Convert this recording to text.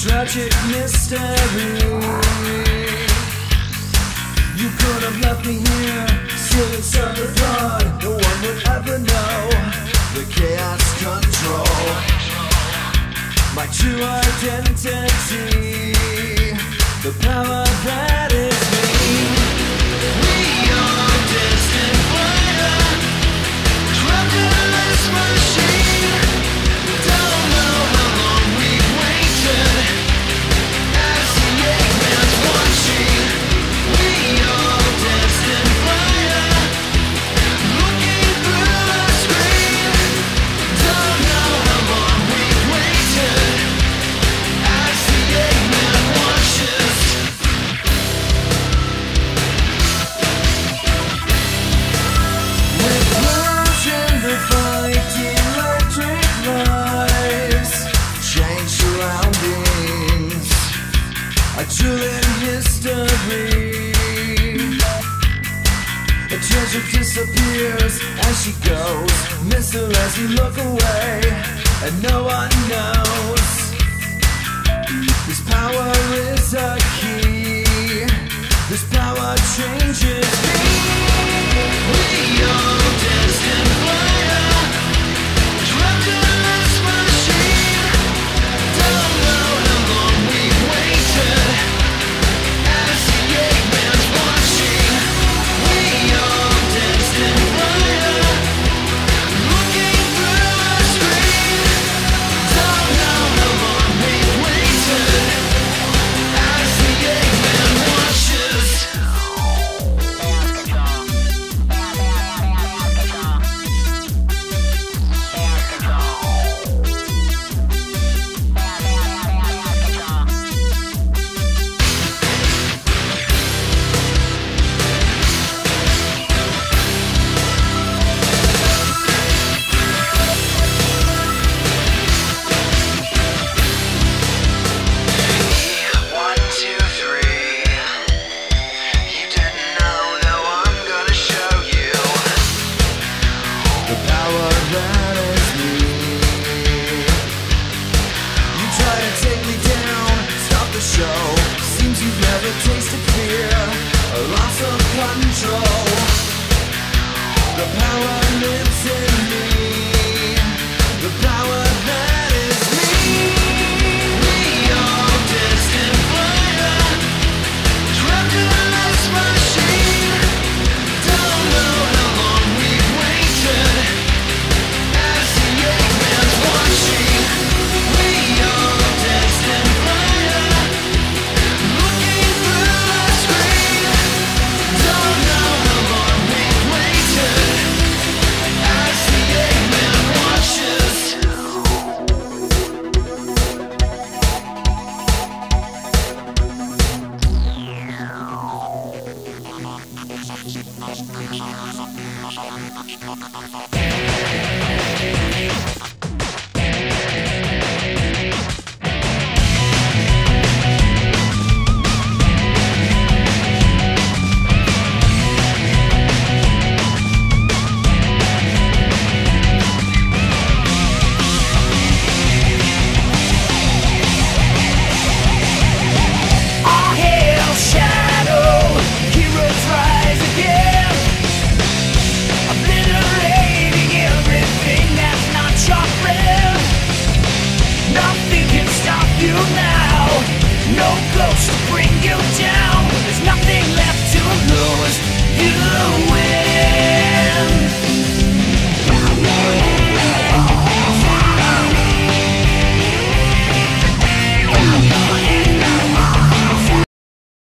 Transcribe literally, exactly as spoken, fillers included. tragic mystery. You could have left me here, swimming some the flood. No one would ever know the chaos control my true identity, the power that is me. We are destined for a crocodile's machine. Disappears as she goes, miss her as we look away, and no one knows. This power is a key. This power changes me. We are destined for a crocodile's machine. Don't know how long we've waited as the Eggman's watching. We are. You now, no ghost to bring you